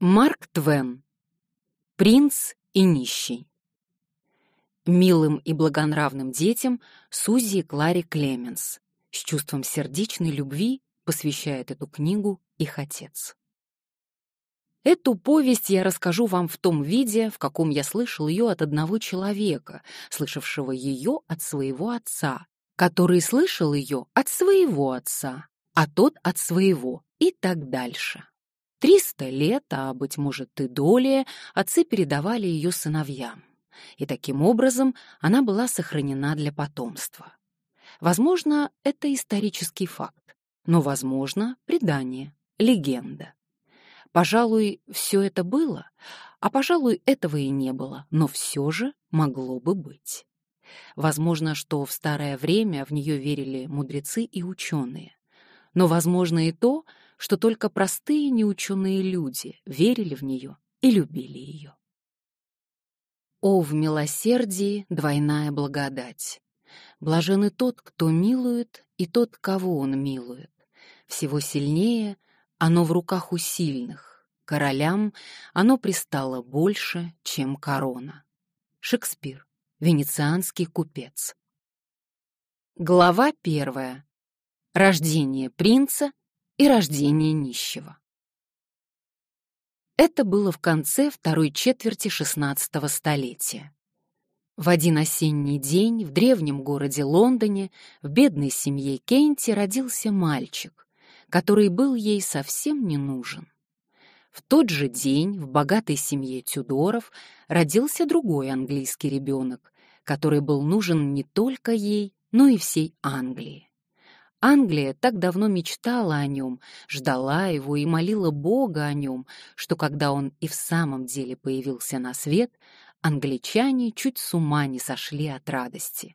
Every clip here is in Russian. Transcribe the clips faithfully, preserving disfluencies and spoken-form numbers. Марк Твен. «Принц и нищий». Милым и благонравным детям Сузи и Клари Клеменс. С чувством сердечной любви посвящает эту книгу их отец. Эту повесть я расскажу вам в том виде, в каком я слышал ее от одного человека, слышавшего ее от своего отца, который слышал ее от своего отца, а тот от своего и так дальше. Триста лет, а, быть может, и долее, отцы передавали ее сыновьям. И таким образом она была сохранена для потомства. Возможно, это исторический факт, но, возможно, предание, легенда. Пожалуй, все это было, а, пожалуй, этого и не было, но все же могло бы быть. Возможно, что в старое время в нее верили мудрецы и ученые, но, возможно, и то, что только простые неученые люди верили в нее и любили ее. «О, в милосердии двойная благодать! Блажен и тот, кто милует, и тот, кого он милует. Всего сильнее оно в руках у сильных, королям оно пристало больше, чем корона». Шекспир. Венецианский купец. Глава первая. Рождение принца и рождение нищего. Это было в конце второй четверти шестнадцатого столетия. В один осенний день в древнем городе Лондоне в бедной семье Кенти родился мальчик, который был ей совсем не нужен. В тот же день в богатой семье Тюдоров родился другой английский ребенок, который был нужен не только ей, но и всей Англии. Англия так давно мечтала о нем, ждала его и молила Бога о нем, что когда он и в самом деле появился на свет, англичане чуть с ума не сошли от радости.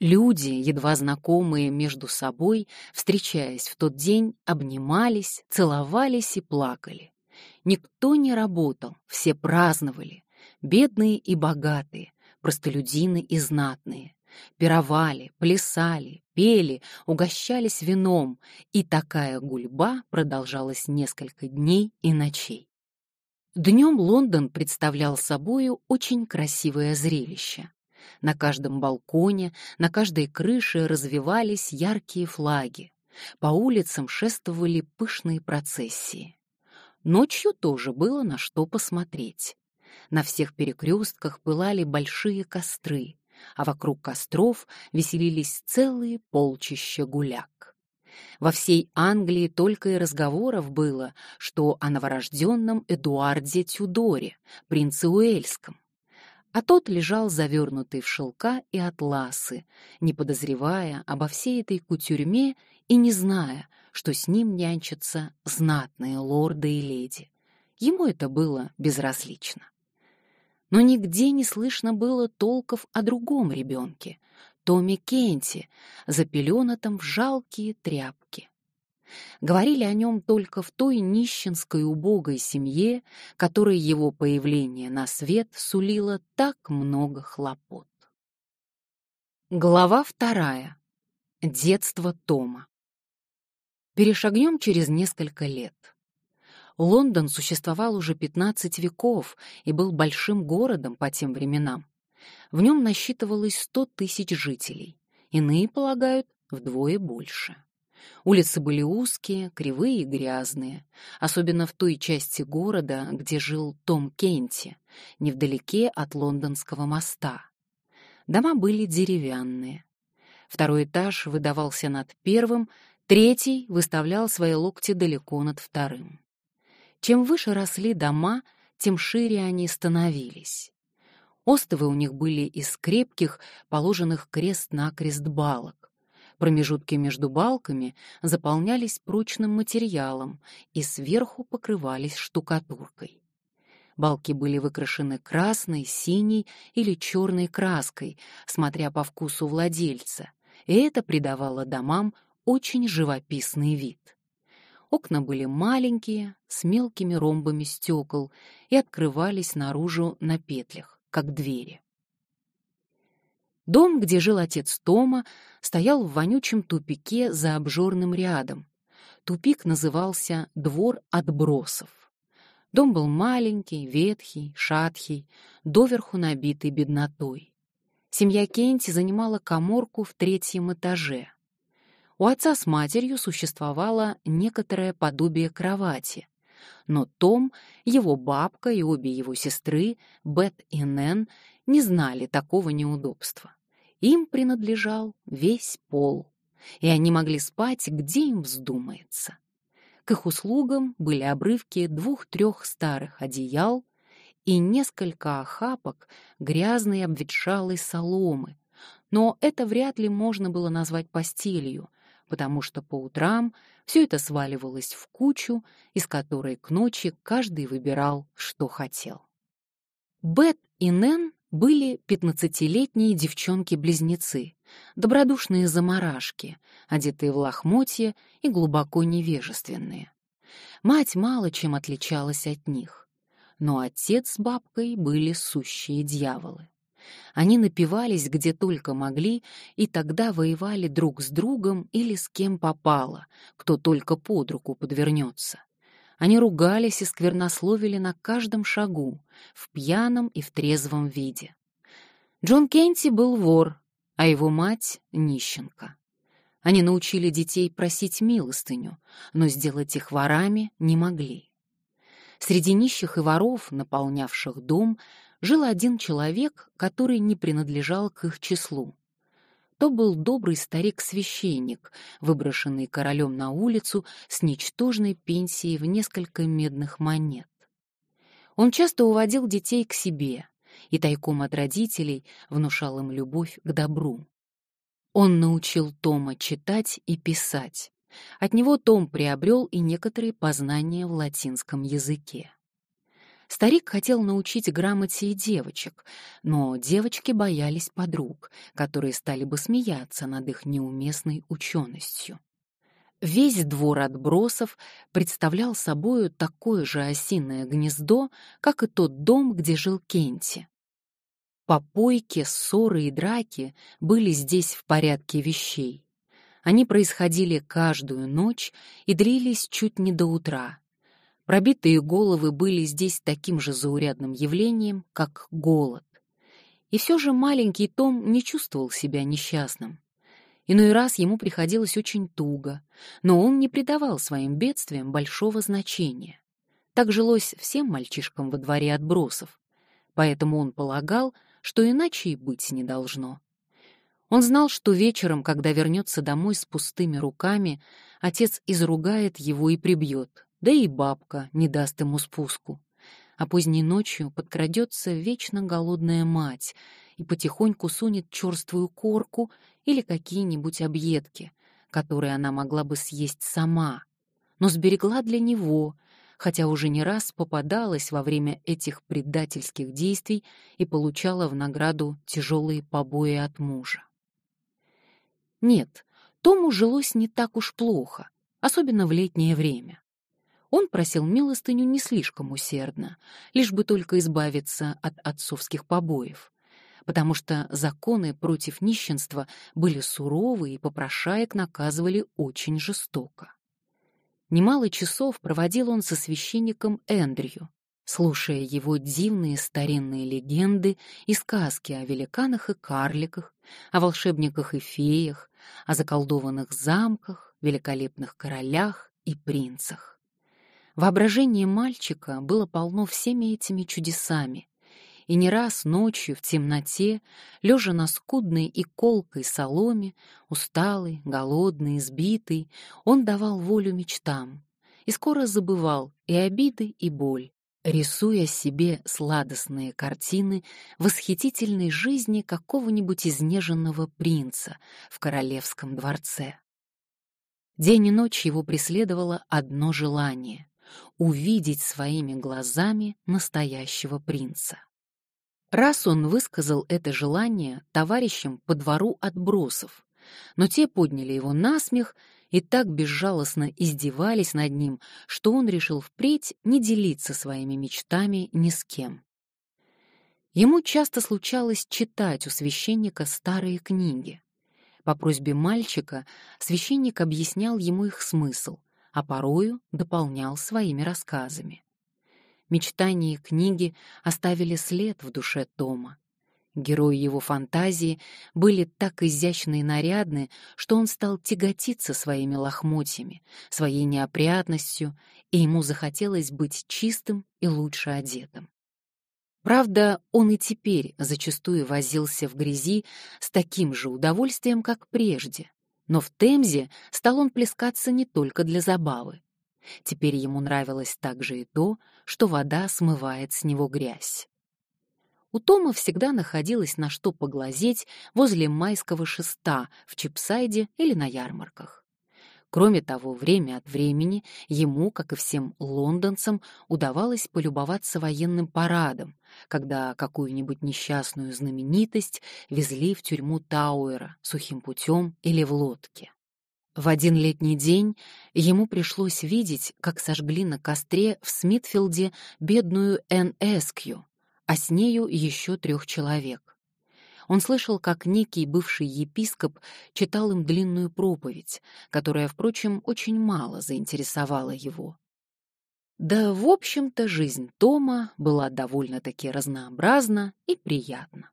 Люди, едва знакомые между собой, встречаясь в тот день, обнимались, целовались и плакали. Никто не работал, все праздновали, бедные и богатые, простолюдины и знатные. Пировали, плясали, пели, угощались вином, и такая гульба продолжалась несколько дней и ночей. Днем Лондон представлял собою очень красивое зрелище. На каждом балконе, на каждой крыше развевались яркие флаги, по улицам шествовали пышные процессии. Ночью тоже было на что посмотреть. На всех перекрестках пылали большие костры, а вокруг костров веселились целые полчища гуляк. Во всей Англии только и разговоров было, что о новорожденном Эдуарде Тюдоре, принце Уэльском. А тот лежал завернутый в шелка и атласы, не подозревая обо всей этой кутюрьме и не зная, что с ним нянчатся знатные лорды и леди. Ему это было безразлично. Но нигде не слышно было толков о другом ребенке, Томе Кенти, запеленатом в жалкие тряпки. Говорили о нем только в той нищенской убогой семье, которой его появление на свет сулило так много хлопот. Глава вторая. Детство Тома. Перешагнем через несколько лет. Лондон существовал уже пятнадцать веков и был большим городом по тем временам. В нем насчитывалось сто тысяч жителей, иные полагают вдвое больше. Улицы были узкие, кривые и грязные, особенно в той части города, где жил Том Кенти, невдалеке от Лондонского моста. Дома были деревянные. Второй этаж выдавался над первым, третий выставлял свои локти далеко над вторым. Чем выше росли дома, тем шире они становились. Остовы у них были из крепких, положенных крест-накрест балок. Промежутки между балками заполнялись прочным материалом и сверху покрывались штукатуркой. Балки были выкрашены красной, синей или черной краской, смотря по вкусу владельца, и это придавало домам очень живописный вид. Окна были маленькие, с мелкими ромбами стекол, и открывались наружу на петлях, как двери. Дом, где жил отец Тома, стоял в вонючем тупике за обжорным рядом. Тупик назывался «Двор отбросов». Дом был маленький, ветхий, шаткий, доверху набитый беднотой. Семья Кенти занимала каморку в третьем этаже. У отца с матерью существовало некоторое подобие кровати, но Том, его бабка и обе его сестры, Бет и Нэн, не знали такого неудобства. Им принадлежал весь пол, и они могли спать, где им вздумается. К их услугам были обрывки двух-трех старых одеял и несколько охапок грязной обветшалой соломы, но это вряд ли можно было назвать постелью, потому что по утрам все это сваливалось в кучу, из которой к ночи каждый выбирал, что хотел. Бет и Нэн были пятнадцатилетние девчонки-близнецы, добродушные заморашки, одетые в лохмотья и глубоко невежественные. Мать мало чем отличалась от них, но отец с бабкой были сущие дьяволы. Они напивались где только могли и тогда воевали друг с другом или с кем попало, кто только под руку подвернется. Они ругались и сквернословили на каждом шагу, в пьяном и в трезвом виде. Джон Кенти был вор, а его мать — нищенка. Они научили детей просить милостыню, но сделать их ворами не могли. Среди нищих и воров, наполнявших дом, жил один человек, который не принадлежал к их числу. То был добрый старик-священник, выброшенный королем на улицу с ничтожной пенсией в несколько медных монет. Он часто уводил детей к себе и тайком от родителей внушал им любовь к добру. Он научил Тома читать и писать. От него Том приобрел и некоторые познания в латинском языке. Старик хотел научить грамоте и девочек, но девочки боялись подруг, которые стали бы смеяться над их неуместной ученостью. Весь двор отбросов представлял собою такое же осиное гнездо, как и тот дом, где жил Кенти. Попойки, ссоры и драки были здесь в порядке вещей. Они происходили каждую ночь и длились чуть не до утра. Пробитые головы были здесь таким же заурядным явлением, как голод. И все же маленький Том не чувствовал себя несчастным. Иной раз ему приходилось очень туго, но он не придавал своим бедствиям большого значения. Так жилось всем мальчишкам во дворе отбросов, поэтому он полагал, что иначе и быть не должно. Он знал, что вечером, когда вернется домой с пустыми руками, отец изругает его и прибьет. Да и бабка не даст ему спуску. А поздней ночью подкрадется вечно голодная мать и потихоньку сунет черствую корку или какие-нибудь объедки, которые она могла бы съесть сама, но сберегла для него, хотя уже не раз попадалась во время этих предательских действий и получала в награду тяжелые побои от мужа. Нет, Тому жилось не так уж плохо, особенно в летнее время. Он просил милостыню не слишком усердно, лишь бы только избавиться от отцовских побоев, потому что законы против нищенства были суровы и попрошаек наказывали очень жестоко. Немало часов проводил он со священником Эндрью, слушая его дивные старинные легенды и сказки о великанах и карликах, о волшебниках и феях, о заколдованных замках, великолепных королях и принцах. Воображение мальчика было полно всеми этими чудесами, и не раз ночью в темноте, лежа на скудной и колкой соломе, усталый, голодный, избитый, он давал волю мечтам и скоро забывал и обиды, и боль, рисуя себе сладостные картины восхитительной жизни какого-нибудь изнеженного принца в королевском дворце. День и ночь его преследовало одно желание — увидеть своими глазами настоящего принца. Раз он высказал это желание товарищам по двору отбросов, но те подняли его на смех и так безжалостно издевались над ним, что он решил впредь не делиться своими мечтами ни с кем. Ему часто случалось читать у священника старые книги. По просьбе мальчика священник объяснял ему их смысл, а порою дополнял своими рассказами. мечтания и книги оставили след в душе Тома. Герои его фантазии были так изящны и нарядны, что он стал тяготиться своими лохмотьями, своей неопрятностью, и ему захотелось быть чистым и лучше одетым. Правда, он и теперь зачастую возился в грязи с таким же удовольствием, как прежде, но в Темзе стал он плескаться не только для забавы. Теперь ему нравилось также и то, что вода смывает с него грязь. У Тома всегда находилось на что поглазеть возле майского шеста в Чипсайде или на ярмарках. Кроме того, время от времени ему, как и всем лондонцам, удавалось полюбоваться военным парадом, когда какую-нибудь несчастную знаменитость везли в тюрьму Тауэра сухим путем или в лодке. В один летний день ему пришлось видеть, как сожгли на костре в Смитфилде бедную Эн Эскью, а с нею еще трех человек. Он слышал, как некий бывший епископ читал им длинную проповедь, которая, впрочем, очень мало заинтересовала его. Да, в общем-то, жизнь Тома была довольно-таки разнообразна и приятна.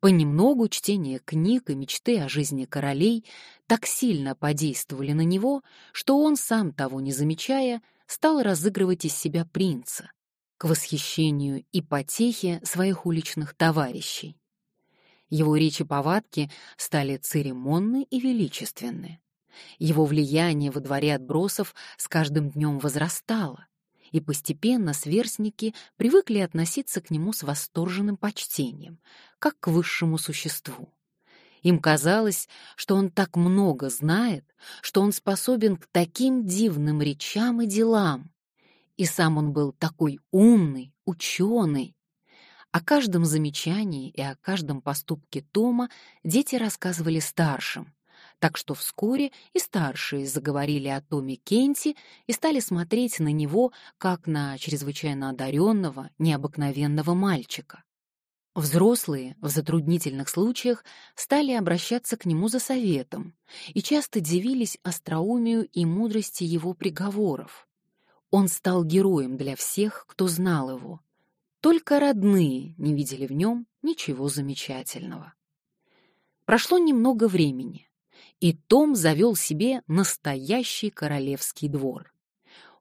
Понемногу чтение книг и мечты о жизни королей так сильно подействовали на него, что он, сам того не замечая, стал разыгрывать из себя принца, к восхищению и потехе своих уличных товарищей. Его речи повадки стали церемонны и величественны. Его влияние во дворе отбросов с каждым днем возрастало, и постепенно сверстники привыкли относиться к нему с восторженным почтением, как к высшему существу. Им казалось, что он так много знает, что он способен к таким дивным речам и делам. И сам он был такой умный, ученый. О каждом замечании и о каждом поступке Тома дети рассказывали старшим, так что вскоре и старшие заговорили о Томе Кенти и стали смотреть на него как на чрезвычайно одаренного, необыкновенного мальчика. Взрослые в затруднительных случаях стали обращаться к нему за советом и часто дивились остроумию и мудрости его приговоров. Он стал героем для всех, кто знал его. Только родные не видели в нем ничего замечательного. Прошло немного времени, и Том завел себе настоящий королевский двор.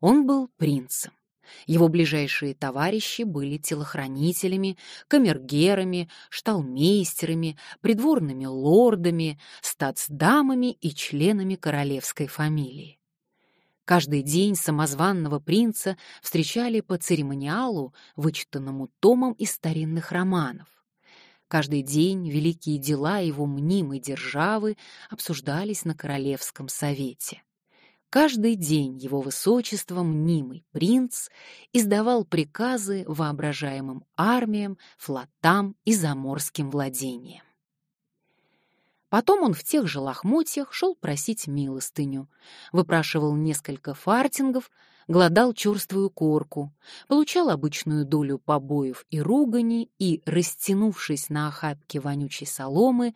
Он был принцем. Его ближайшие товарищи были телохранителями, камергерами, шталмейстерами, придворными лордами, статсдамами и членами королевской фамилии. Каждый день самозванного принца встречали по церемониалу, вычитанному Томом из старинных романов. Каждый день великие дела его мнимой державы обсуждались на Королевском совете. Каждый день его высочество, мнимый принц, издавал приказы воображаемым армиям, флотам и заморским владениям. Потом он в тех же лохмотьях шел просить милостыню, выпрашивал несколько фартингов, глодал черствую корку, получал обычную долю побоев и ругани и, растянувшись на охапке вонючей соломы,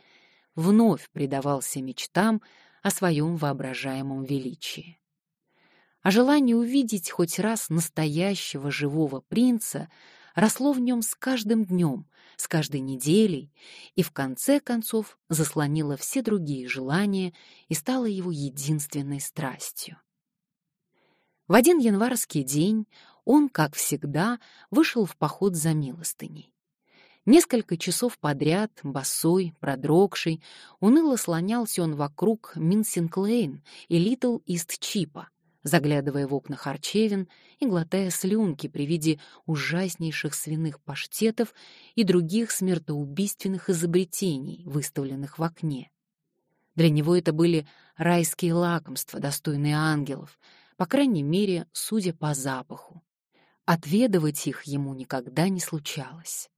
вновь предавался мечтам о своем воображаемом величии. А желание увидеть хоть раз настоящего живого принца росло в нем с каждым днем, с каждой неделей, и в конце концов заслонило все другие желания и стало его единственной страстью. В один январский день он, как всегда, вышел в поход за милостыней. Несколько часов подряд, босой, продрогший, уныло слонялся он вокруг Минсинг-Лейн и Литл-Ист-Чипа, заглядывая в окна харчевин и глотая слюнки при виде ужаснейших свиных паштетов и других смертоубийственных изобретений, выставленных в окне. Для него это были райские лакомства, достойные ангелов, по крайней мере, судя по запаху. Отведывать их ему никогда не случалось.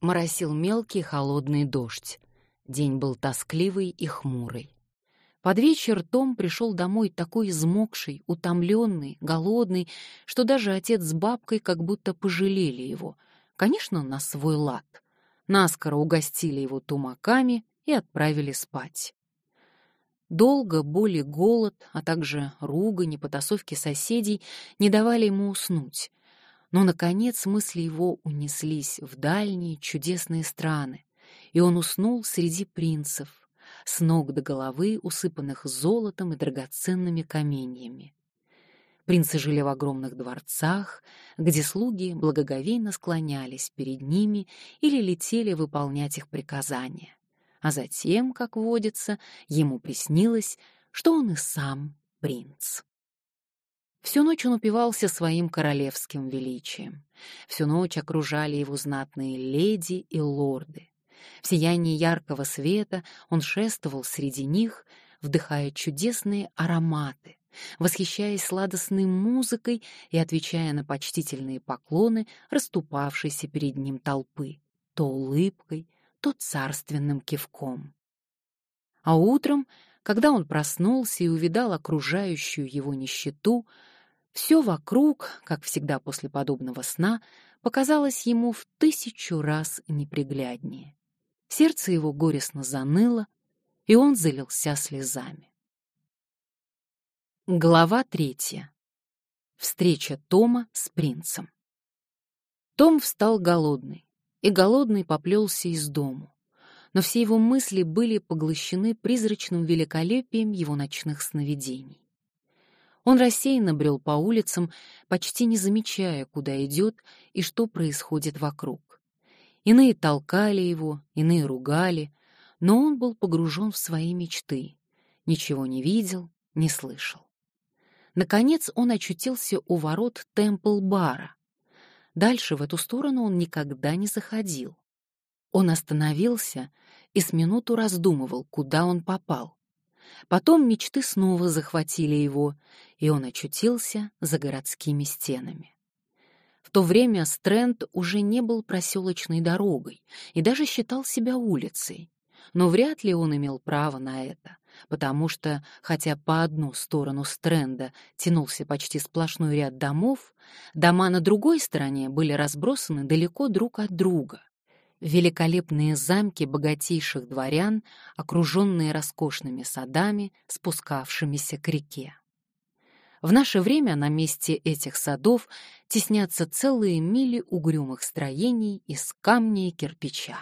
Моросил мелкий холодный дождь. День был тоскливый и хмурый. Под вечер Том пришел домой такой измокший, утомленный, голодный, что даже отец с бабкой как будто пожалели его. Конечно, на свой лад. Наскоро угостили его тумаками и отправили спать. Долго боль и голод, а также ругань и потасовки соседей не давали ему уснуть. Но, наконец, мысли его унеслись в дальние чудесные страны, и он уснул среди принцев, с ног до головы, усыпанных золотом и драгоценными каменьями. Принцы жили в огромных дворцах, где слуги благоговейно склонялись перед ними или летели выполнять их приказания. А затем, как водится, ему приснилось, что он и сам принц. Всю ночь он упивался своим королевским величием. Всю ночь окружали его знатные леди и лорды. В сиянии яркого света он шествовал среди них, вдыхая чудесные ароматы, восхищаясь сладостной музыкой и отвечая на почтительные поклоны расступавшейся перед ним толпы, то улыбкой, то царственным кивком. А утром, когда он проснулся и увидал окружающую его нищету, все вокруг, как всегда после подобного сна, показалось ему в тысячу раз непригляднее. Сердце его горестно заныло, и он залился слезами. Глава третья. Встреча Тома с принцем. Том встал голодный, и голодный поплелся из дому, но все его мысли были поглощены призрачным великолепием его ночных сновидений. Он рассеянно брел по улицам, почти не замечая, куда идет и что происходит вокруг. Иные толкали его, иные ругали, но он был погружен в свои мечты, ничего не видел, не слышал. Наконец он очутился у ворот Темпл-бара. Дальше в эту сторону он никогда не заходил. Он остановился и с минуту раздумывал, куда он попал. Потом мечты снова захватили его, и он очутился за городскими стенами. В то время Стренд уже не был проселочной дорогой и даже считал себя улицей, но вряд ли он имел право на это, потому что, хотя по одну сторону Стренда тянулся почти сплошной ряд домов, дома на другой стороне были разбросаны далеко друг от друга. Великолепные замки богатейших дворян, окруженные роскошными садами, спускавшимися к реке. В наше время на месте этих садов теснятся целые мили угрюмых строений из камня и кирпича.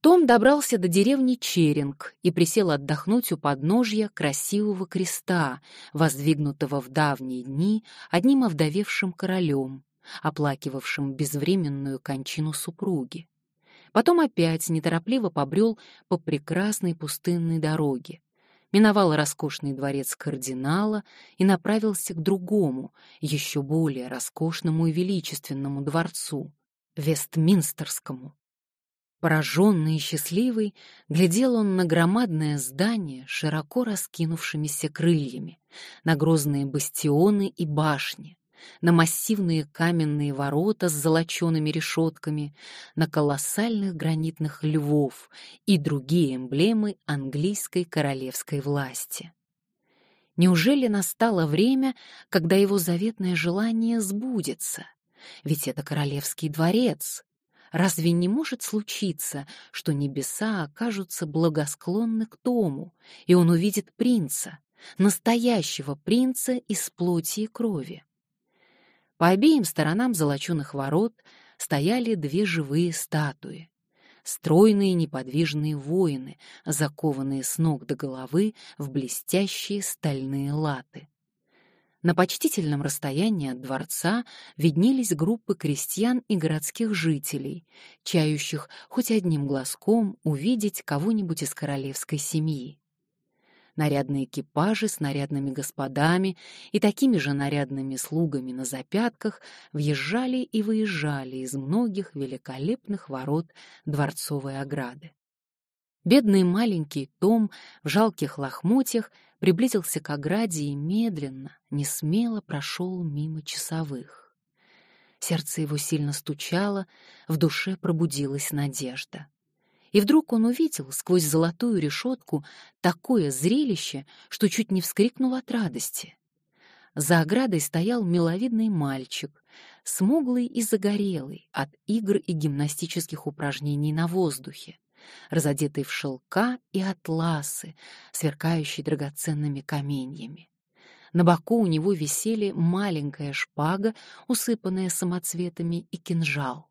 Том добрался до деревни Черинг и присел отдохнуть у подножья красивого креста, воздвигнутого в давние дни одним овдовевшим королем, оплакивавшим безвременную кончину супруги. Потом опять неторопливо побрел по прекрасной пустынной дороге, миновал роскошный дворец кардинала и направился к другому, еще более роскошному и величественному дворцу — Вестминстерскому. Пораженный и счастливый, глядел он на громадное здание с широко раскинувшимися крыльями, на грозные бастионы и башни, на массивные каменные ворота с золочеными решетками, на колоссальных гранитных львов и другие эмблемы английской королевской власти. Неужели настало время, когда его заветное желание сбудется? Ведь это королевский дворец. Разве не может случиться, что небеса окажутся благосклонны к Тому, и он увидит принца, настоящего принца из плоти и крови? По обеим сторонам золоченых ворот стояли две живые статуи. Стройные неподвижные воины, закованные с ног до головы в блестящие стальные латы. На почтительном расстоянии от дворца виднелись группы крестьян и городских жителей, чающих хоть одним глазком увидеть кого-нибудь из королевской семьи. Нарядные экипажи с нарядными господами и такими же нарядными слугами на запятках въезжали и выезжали из многих великолепных ворот дворцовой ограды. Бедный маленький Том в жалких лохмотьях приблизился к ограде и медленно, несмело прошел мимо часовых. Сердце его сильно стучало, в душе пробудилась надежда. И вдруг он увидел сквозь золотую решетку такое зрелище, что чуть не вскрикнул от радости. За оградой стоял миловидный мальчик, смуглый и загорелый от игр и гимнастических упражнений на воздухе, разодетый в шелка и атласы, сверкающий драгоценными каменьями. На боку у него висели маленькая шпага, усыпанная самоцветами, и кинжал.